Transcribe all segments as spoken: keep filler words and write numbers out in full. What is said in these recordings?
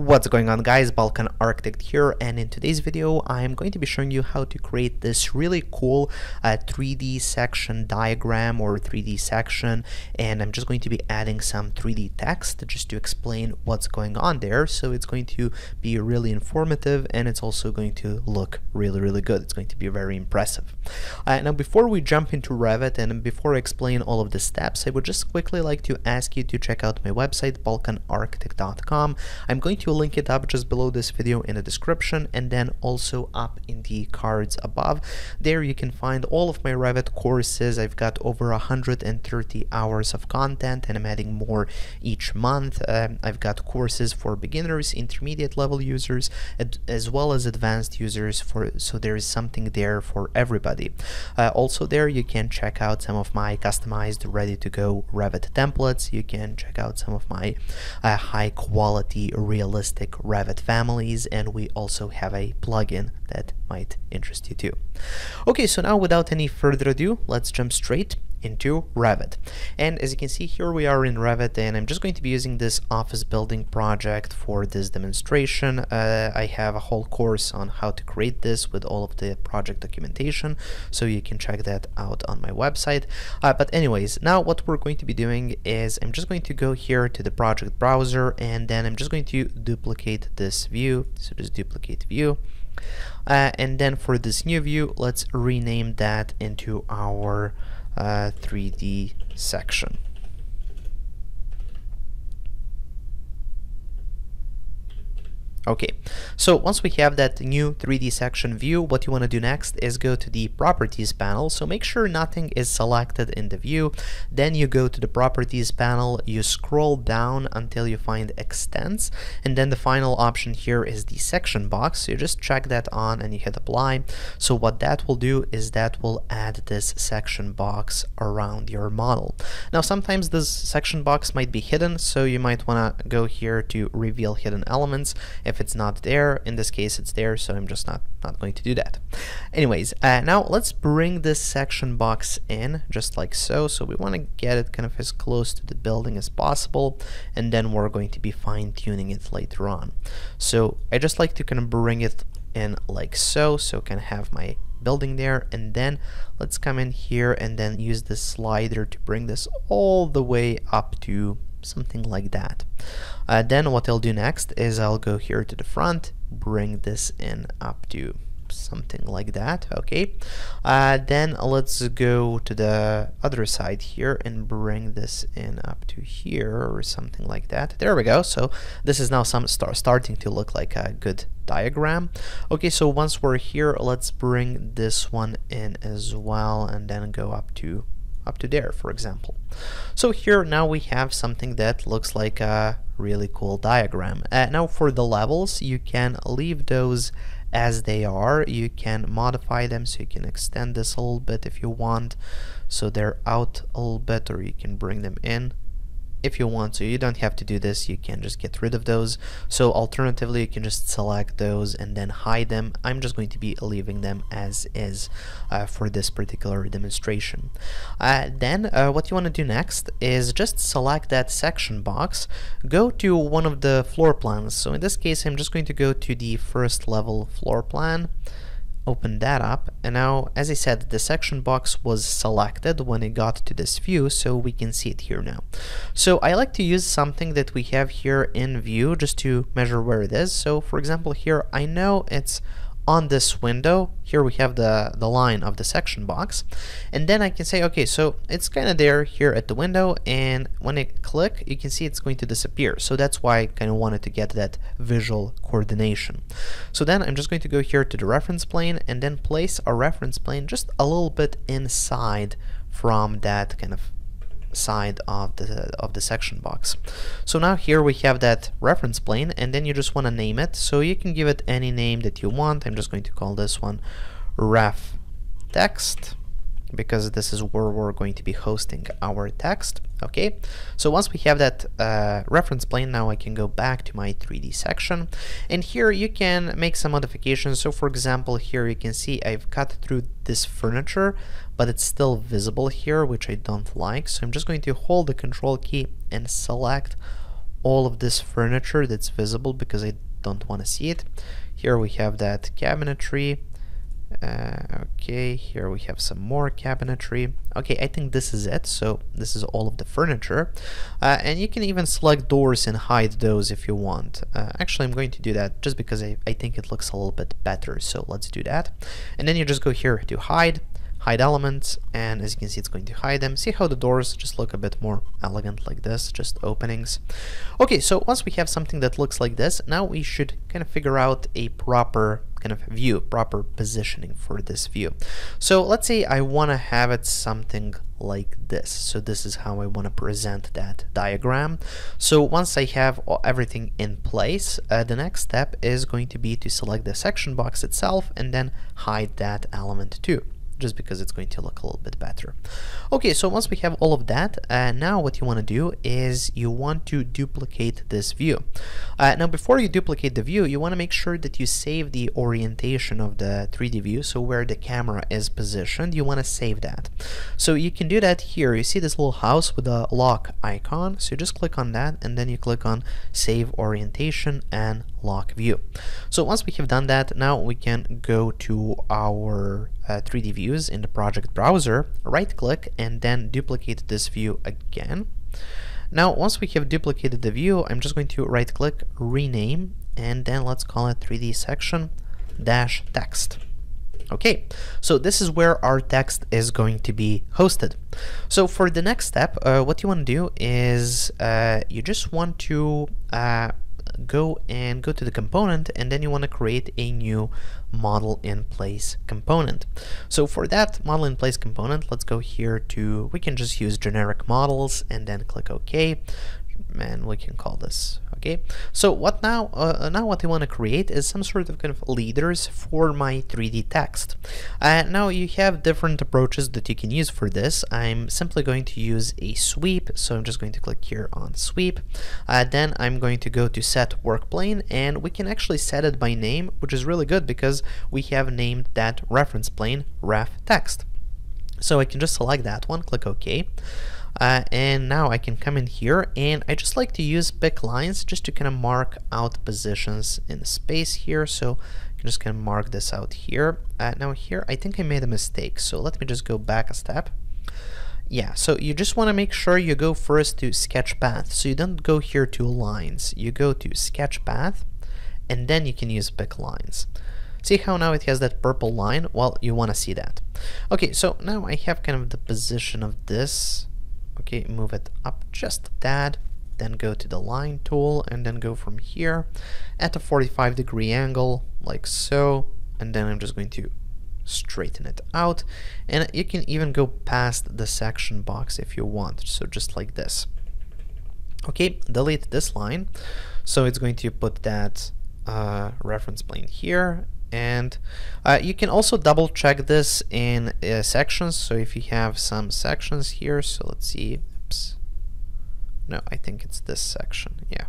What's going on, guys? Balkan Architect here, and in today's video I'm going to be showing you how to create this really cool uh, three D section diagram or three D section, and I'm just going to be adding some three D text just to explain what's going on there. So it's going to be really informative, and it's also going to look really really good. It's going to be very impressive. Uh, now, before we jump into Revit and before I explain all of the steps, I would just quickly like to ask you to check out my website, Balkan Architect dot com. I'm going to link it up just below this video in the description, and then also up in the cards above. There you can find all of my Revit courses. I've got over one hundred thirty hours of content, and I'm adding more each month. Um, I've got courses for beginners, intermediate level users, as well as advanced users, for so there is something there for everybody. Uh, also there you can check out some of my customized ready-to-go Revit templates. You can check out some of my uh, high-quality realistic Revit families, and we also have a plugin that might interest you too. Okay, so now without any further ado, let's jump straight into Revit. And as you can see, here we are in Revit, and I'm just going to be using this office building project for this demonstration. Uh, I have a whole course on how to create this with all of the project documentation, so you can check that out on my website. Uh, but anyways, now what we're going to be doing is I'm just going to go here to the project browser, and then I'm just going to duplicate this view. So just duplicate view. Uh, and then for this new view, let's rename that into our Uh, three D section. Okay, so once we have that new three D section view, what you want to do next is go to the properties panel. So make sure nothing is selected in the view. Then you go to the properties panel, you scroll down until you find extents, and then the final option here is the section box. So you just check that on and you hit apply. So what that will do is that will add this section box around your model. Now, sometimes this section box might be hidden, so you might want to go here to reveal hidden elements. If it's not there, in this case it's there, so I'm just not not going to do that. Anyways, uh, now let's bring this section box in just like so. So we want to get it kind of as close to the building as possible, and then we're going to be fine-tuning it later on. So I just like to kind of bring it in like so, so can have my building there, and then let's come in here and then use this slider to bring this all the way up to something like that. Uh, then what I'll do next is I'll go here to the front, bring this in up to something like that. Okay, uh, then let's go to the other side here and bring this in up to here or something like that. There we go. So this is now some star starting to look like a good diagram. Okay, so once we're here, let's bring this one in as well, and then go up to up to there, for example. So here now we have something that looks like a really cool diagram. Uh, now for the levels, you can leave those as they are. You can modify them, so you can extend this a little bit if you want, so they're out a little bit, or you can bring them in if you want. So you don't have to do this, you can just get rid of those. So alternatively, you can just select those and then hide them. I'm just going to be leaving them as is uh, for this particular demonstration. Uh, then uh, what you want to do next is just select that section box, go to one of the floor plans. So in this case, I'm just going to go to the first level floor plan, open that up, and now, as I said, the section box was selected when it got to this view, so we can see it here now. So I like to use something that we have here in view just to measure where it is. So for example, here I know it's on this window. Here we have the the line of the section box, and then I can say, okay, so it's kind of there here at the window, and when I click, you can see it's going to disappear. So that's why I kind of wanted to get that visual coordination. So then I'm just going to go here to the reference plane and then place a reference plane just a little bit inside from that kind of side of the of the section box. So now here we have that reference plane, and then you just want to name it, so you can give it any name that you want. I'm just going to call this one ref text, because this is where we're going to be hosting our text. Okay, so once we have that uh, reference plane, now I can go back to my three D section, and here you can make some modifications. So for example, here you can see I've cut through this furniture, but it's still visible here, which I don't like. So I'm just going to hold the control key and select all of this furniture that's visible because I don't want to see it. Here we have that cabinetry. Uh, okay, here we have some more cabinetry. Okay, I think this is it. So this is all of the furniture, uh, and you can even select doors and hide those if you want. Uh, actually, I'm going to do that just because I, I think it looks a little bit better. So let's do that. And then you just go here to hide, hide elements, and as you can see, it's going to hide them. See how the doors just look a bit more elegant like this, just openings. Okay, so once we have something that looks like this, now we should kind of figure out a proper kind of view, proper positioning for this view. So let's say I want to have it something like this. So this is how I want to present that diagram. So once I have everything in place, uh, the next step is going to be to select the section box itself and then hide that element too, just because it's going to look a little bit better. Okay, so once we have all of that, uh, now what you want to do is you want to duplicate this view. Uh, now, before you duplicate the view, you want to make sure that you save the orientation of the three D view, so where the camera is positioned, you want to save that. So you can do that here. You see this little house with a lock icon, so you just click on that, and then you click on Save Orientation and Lock View. So once we have done that, now we can go to our Uh, three D views in the project browser, right click, and then duplicate this view again. Now, once we have duplicated the view, I'm just going to right click, rename, and then let's call it three D section dash text. Okay, so this is where our text is going to be hosted. So for the next step, uh, what you want to do is uh, you just want to uh, go and go to the component, and then you want to create a new model in place component. So for that model in place component, let's go here to, we can just use generic models and then click OK, and we can call this okay. So what now? Uh, now what I want to create is some sort of kind of leaders for my three D text. Uh, now you have different approaches that you can use for this. I'm simply going to use a sweep, so I'm just going to click here on sweep. Uh, then I'm going to go to set work plane, and we can actually set it by name, which is really good because we have named that reference plane ref text. So I can just select that one, click OK. Uh, and now I can come in here, and I just like to use pick lines just to kind of mark out positions in space here. So I can just kind of mark this out here. Uh, now here, I think I made a mistake. So let me just go back a step. Yeah, so you just want to make sure you go first to sketch path. So you don't go here to lines, you go to sketch path, and then you can use pick lines. See how now it has that purple line? Well, you want to see that. Okay, so now I have kind of the position of this. Okay, move it up just that, then go to the line tool, and then go from here at a forty-five degree angle like so, and then I'm just going to straighten it out, and you can even go past the section box if you want, so just like this. Okay, delete this line, so it's going to put that uh, reference plane here. And uh, you can also double check this in uh, sections. So if you have some sections here, so let's see. Oops. No, I think it's this section. Yeah.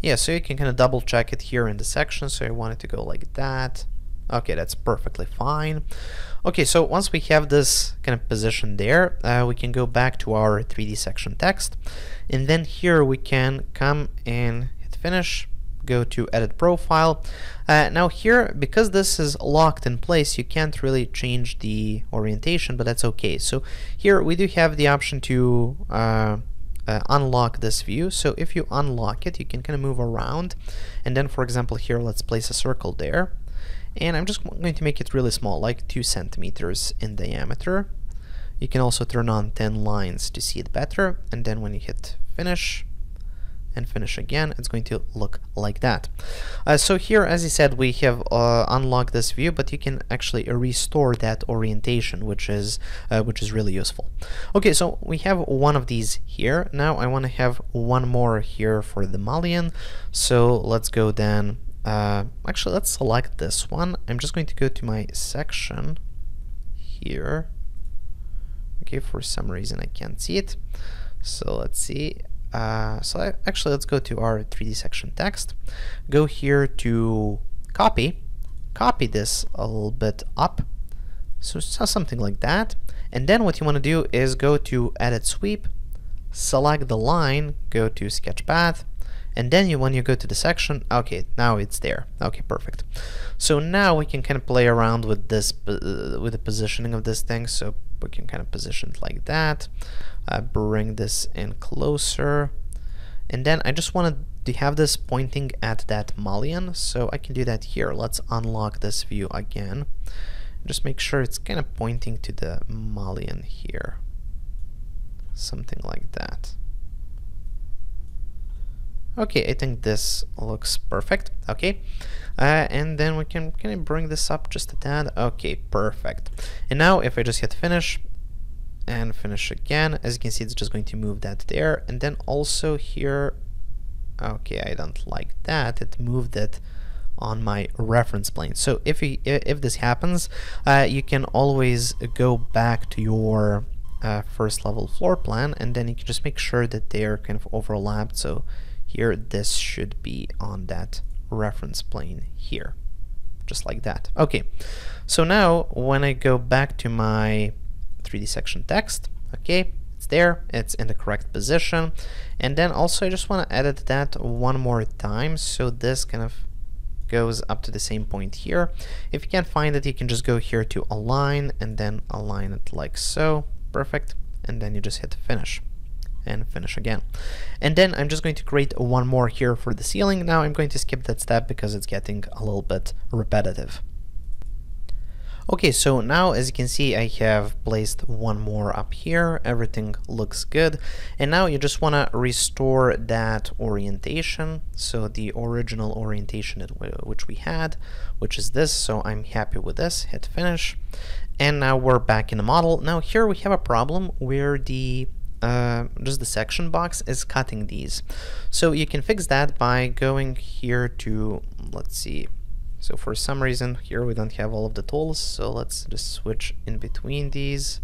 Yeah, so you can kind of double check it here in the section. So I want it to go like that. Okay, that's perfectly fine. Okay, so once we have this kind of position there, uh, we can go back to our three D section text. And then here we can come and hit finish. Go to edit profile. Uh, now here, because this is locked in place, you can't really change the orientation, but that's okay. So here we do have the option to uh, uh, unlock this view. So if you unlock it, you can kind of move around. And then, for example, here, let's place a circle there. And I'm just going to make it really small, like two centimeters in diameter. You can also turn on thin lines to see it better. And then when you hit finish, and finish again, it's going to look like that. Uh, so here, as I said, we have uh, unlocked this view, but you can actually restore that orientation, which is uh, which is really useful. Okay, so we have one of these here. Now I want to have one more here for the mullion. So let's go then. Uh, actually, let's select this one. I'm just going to go to my section here. Okay, for some reason I can't see it. So let's see. Uh, so I, actually, let's go to our three D section text, go here to copy, copy this a little bit up, so, so something like that. And then what you want to do is go to edit sweep, select the line, go to sketch path, and then you, when you go to the section, okay, now it's there. Okay, perfect. So now we can kind of play around with this, uh, with the positioning of this thing. So we can kind of position it like that, uh, bring this in closer, and then I just wanted to have this pointing at that mullion, so I can do that here. Let's unlock this view again. Just make sure it's kind of pointing to the mullion here, something like that. Okay, I think this looks perfect. Okay, uh, and then we can kind of bring this up just a tad. Okay, perfect. And now if I just hit finish and finish again, as you can see, it's just going to move that there, and then also here. Okay, I don't like that. It moved it on my reference plane. So if you, if this happens, uh, you can always go back to your uh, first level floor plan, and then you can just make sure that they're kind of overlapped. So here, this should be on that reference plane here, just like that. Okay, so now when I go back to my three D section text, okay, it's there, it's in the correct position. And then also I just want to edit that one more time, so this kind of goes up to the same point here. If you can't find it, you can just go here to align and then align it like so. Perfect. And then you just hit finish and finish again. And then I'm just going to create one more here for the ceiling. Now I'm going to skip that step because it's getting a little bit repetitive. Okay, so now as you can see, I have placed one more up here. Everything looks good. And now you just want to restore that orientation. So the original orientation which we had, which is this. So I'm happy with this, hit finish. And now we're back in the model. Now here we have a problem where the Uh, just the section box is cutting these. So you can fix that by going here to, let's see. So for some reason here we don't have all of the tools, so let's just switch in between these.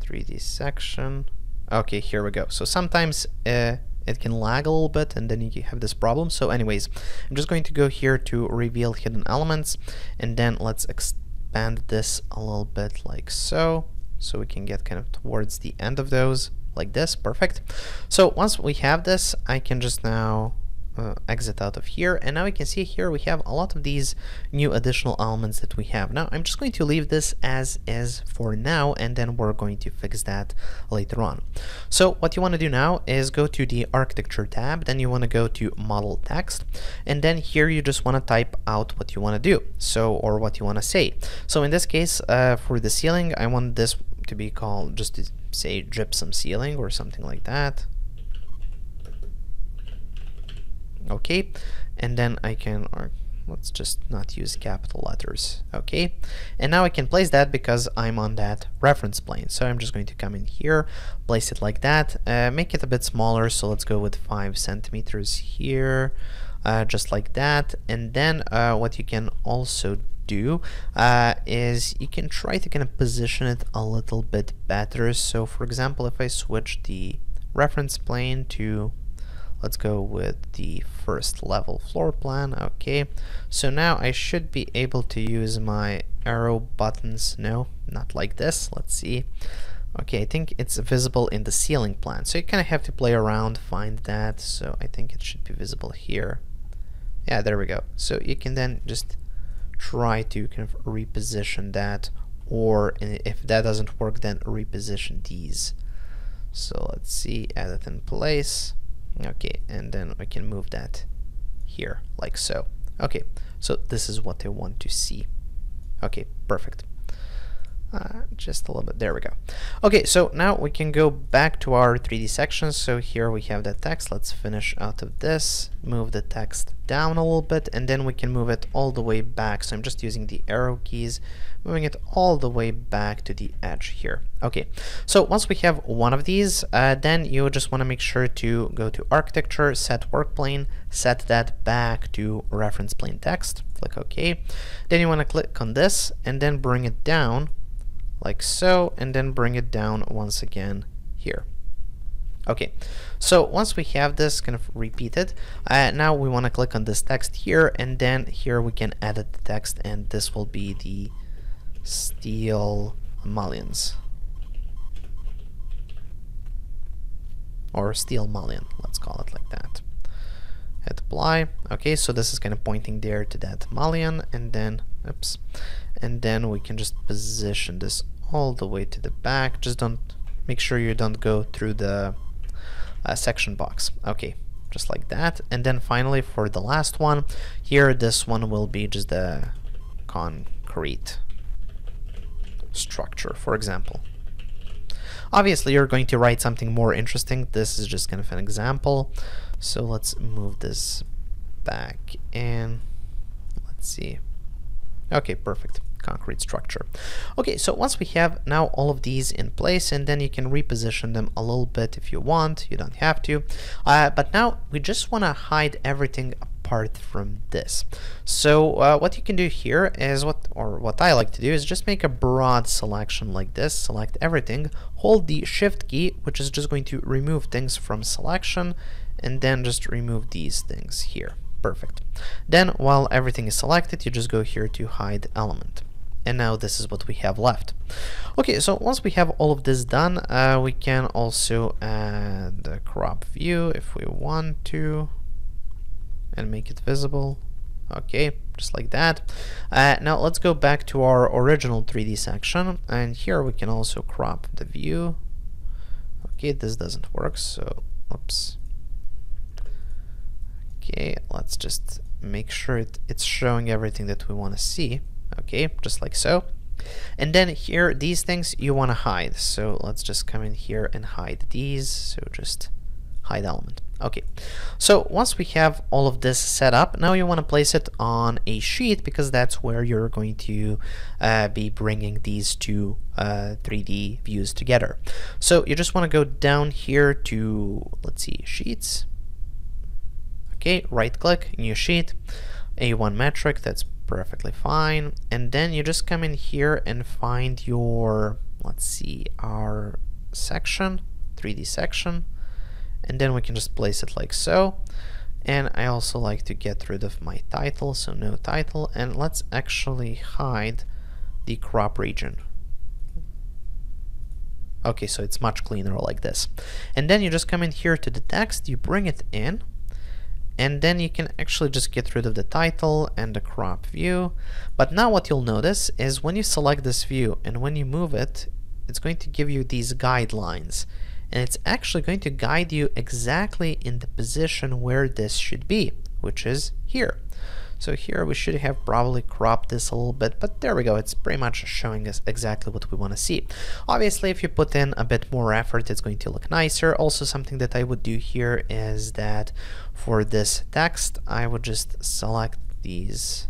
three D section. Okay, here we go. So sometimes uh, it can lag a little bit and then you have this problem. So anyways, I'm just going to go here to reveal hidden elements, and then let's expand this a little bit like so. So we can get kind of towards the end of those like this. Perfect. So once we have this, I can just now uh, exit out of here. And now we can see here we have a lot of these new additional elements that we have. Now I'm just going to leave this as is for now, and then we're going to fix that later on. So what you want to do now is go to the architecture tab, then you want to go to model text, and then here you just want to type out what you want to do, so, or what you want to say. So in this case, uh, for the ceiling, I want this to be called, just to say, gypsum ceiling or something like that. Okay, and then I can, or let's just not use capital letters. Okay, and now I can place that because I'm on that reference plane. So I'm just going to come in here, place it like that, uh, make it a bit smaller. So let's go with five centimeters here, uh, just like that. And then uh, what you can also do do uh, is you can try to kind of position it a little bit better. So for example, if I switch the reference plane to, let's go with the first level floor plan. Okay, so now I should be able to use my arrow buttons. No, not like this. Let's see. Okay, I think it's visible in the ceiling plan. So you kind of have to play around, find that. So I think it should be visible here. Yeah, there we go. So you can then just try to kind of reposition that, or if that doesn't work, then reposition these. So let's see, edit in place. Okay, and then we can move that here like so. Okay, so this is what I want to see. Okay, perfect. Uh, just a little bit, there we go. Okay, so now we can go back to our three D sections. So here we have the text. Let's finish out of this, move the text down a little bit, and then we can move it all the way back. So I'm just using the arrow keys, moving it all the way back to the edge here. Okay, so once we have one of these, uh, then you just want to make sure to go to architecture, set work plane, set that back to reference plane text, click OK. Then you want to click on this and then bring it down like so, and then bring it down once again here. Okay, so once we have this kind of repeated, uh, now we want to click on this text here, and then here we can edit the text, and this will be the steel mullions. or steel mullion, let's call it like that. Hit apply. Okay, so this is kind of pointing there to that mullion, and then oops, and then we can just position this all the way to the back. Just don't make sure you don't go through the uh, section box. Okay, just like that. And then finally for the last one here, this one will be just the concrete structure, for example. Obviously you're going to write something more interesting. This is just kind of an example. So let's move this back and let's see. Okay, perfect. Concrete structure. Okay, so once we have now all of these in place, and then you can reposition them a little bit if you want. You don't have to, uh, but now we just want to hide everything apart from this. So uh, what you can do here is what, or what I like to do is just make a broad selection like this, select everything, hold the shift key, which is just going to remove things from selection, and then just remove these things here. Perfect. Then while everything is selected, you just go here to hide element. And now this is what we have left. Okay, so once we have all of this done, uh, we can also add the crop view if we want to and make it visible. Okay, just like that. Uh, now let's go back to our original three D section, and here we can also crop the view. Okay, this doesn't work, so oops. Okay, let's just make sure it, it's showing everything that we want to see. Okay, just like so. And then here, these things you want to hide. So let's just come in here and hide these. So just hide element. Okay, so once we have all of this set up, now you want to place it on a sheet, because that's where you're going to uh, be bringing these two uh, three D views together. So you just want to go down here to, let's see, sheets. Okay, right click, new sheet, A one metric, that's perfectly fine. And then you just come in here and find your, let's see, our section, three D section, and then we can just place it like so. And I also like to get rid of my title, so no title, and let's actually hide the crop region. Okay, so it's much cleaner like this. And then you just come in here to the text, you bring it in, and then you can actually just get rid of the title and the crop view. But now what you'll notice is when you select this view and when you move it, it's going to give you these guidelines, and it's actually going to guide you exactly in the position where this should be, which is here. So here we should have probably cropped this a little bit, but there we go. It's pretty much showing us exactly what we want to see. Obviously, if you put in a bit more effort, it's going to look nicer. Also, something that I would do here is that for this text, I would just select these,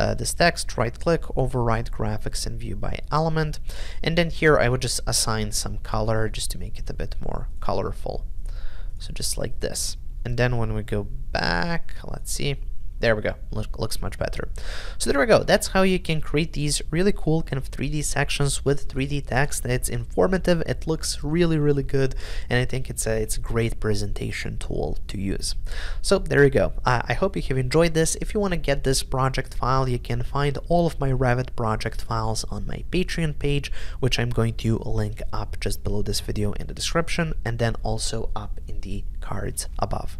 uh, this text, right-click, override graphics and view by element. And then here I would just assign some color just to make it a bit more colorful. So just like this. And then when we go back, let's see. There we go, Look, looks much better. So there we go, that's how you can create these really cool kind of three D sections with three D text. It's informative, it looks really, really good, and I think it's a, it's a great presentation tool to use. So there you go, uh, I hope you have enjoyed this. If you wanna get this project file, you can find all of my Revit project files on my Patreon page, which I'm going to link up just below this video in the description, and then also up in the cards above.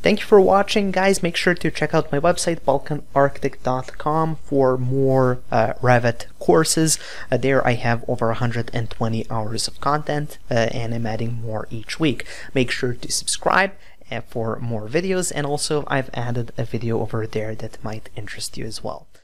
Thank you for watching, guys. Make sure to check out my website, Balkan Architect dot com, for more uh, Revit courses. Uh, there I have over one hundred twenty hours of content, uh, and I'm adding more each week. Make sure to subscribe uh, for more videos, and also I've added a video over there that might interest you as well.